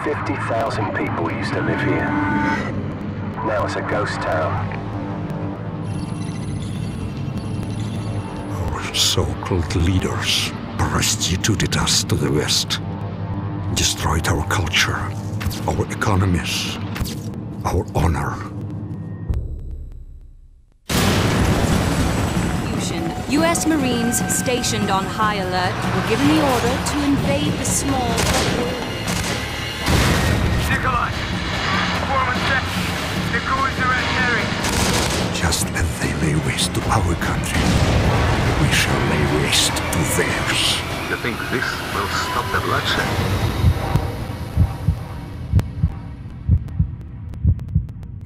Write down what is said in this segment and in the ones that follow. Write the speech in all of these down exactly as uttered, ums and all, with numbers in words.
fifty thousand people used to live here. Now it's a ghost town. Our so-called leaders prostituted us to the West, destroyed our culture, our economies, our honor. U S Marines stationed on high alert were given the order to invade the small... Nikolai! Form attack! The Goons are entering! Just as they lay waste to our country, we shall lay waste to theirs. You think this will stop the bloodshed?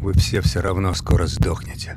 Вы все все равно скоро сдохнете.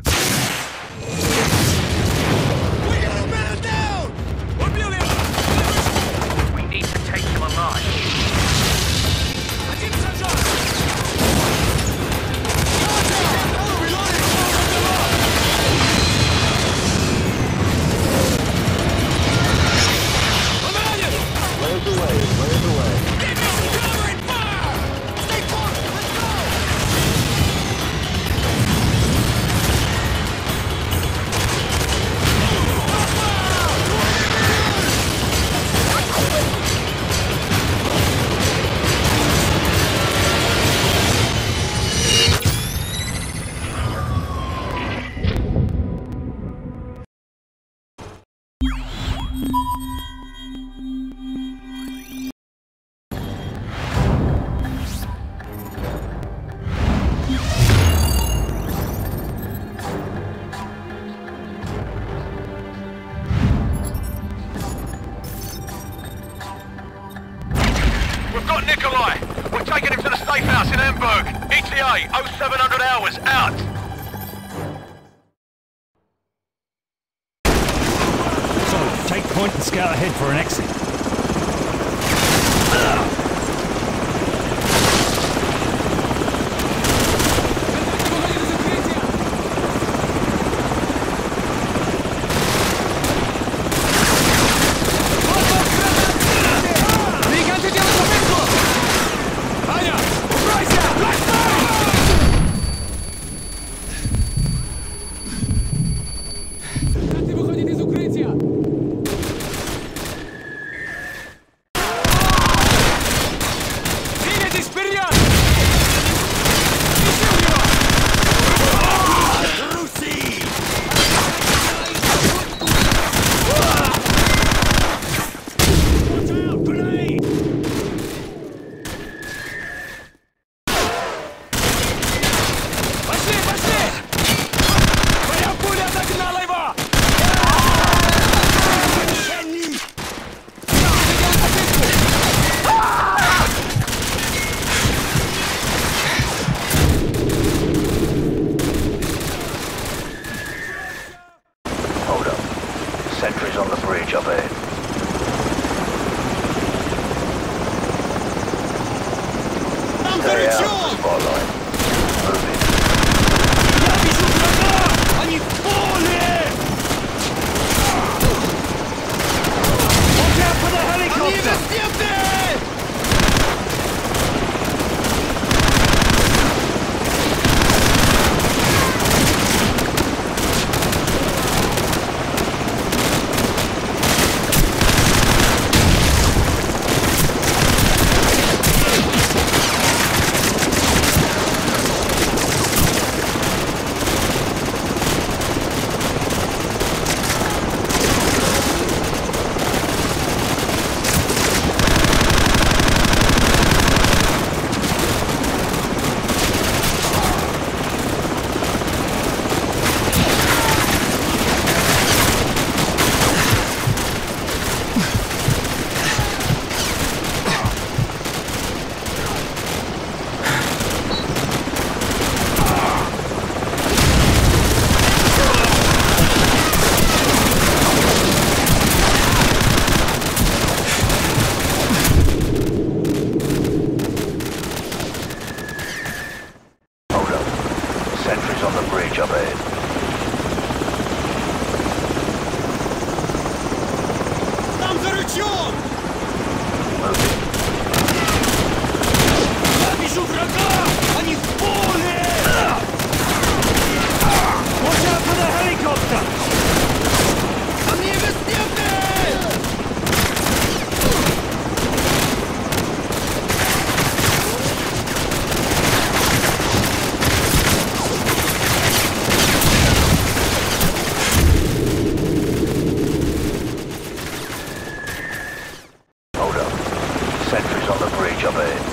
sentries on the bridge up ahead.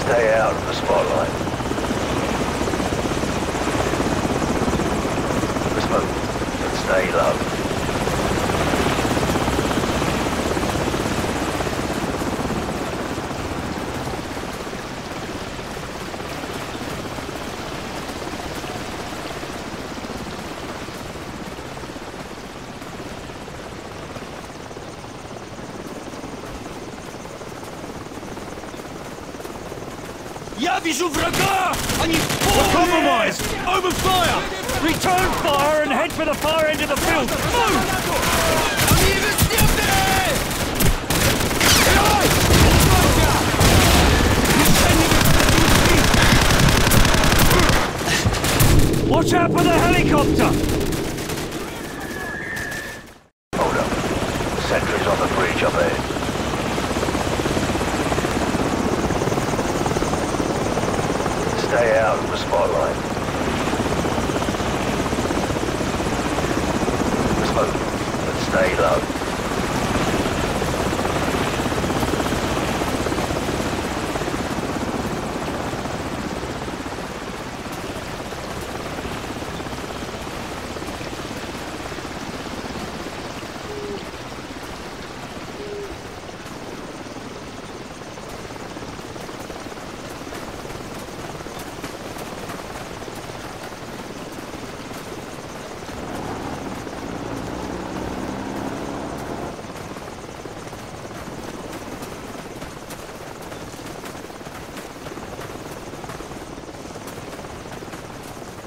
Stay out of the spotlight. Let's move and stay low. Я вижу врага! Они в поле! Compromise! Open fire! Return fire and head for the far end of the field! Move! Они везде! Watch out for the helicopter! Hold up. Sentries on the bridge up ahead. Stay out of the spotlight. Let's move, but stay low.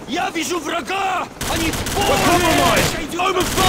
Я вижу врага! Они в поле! Overfire!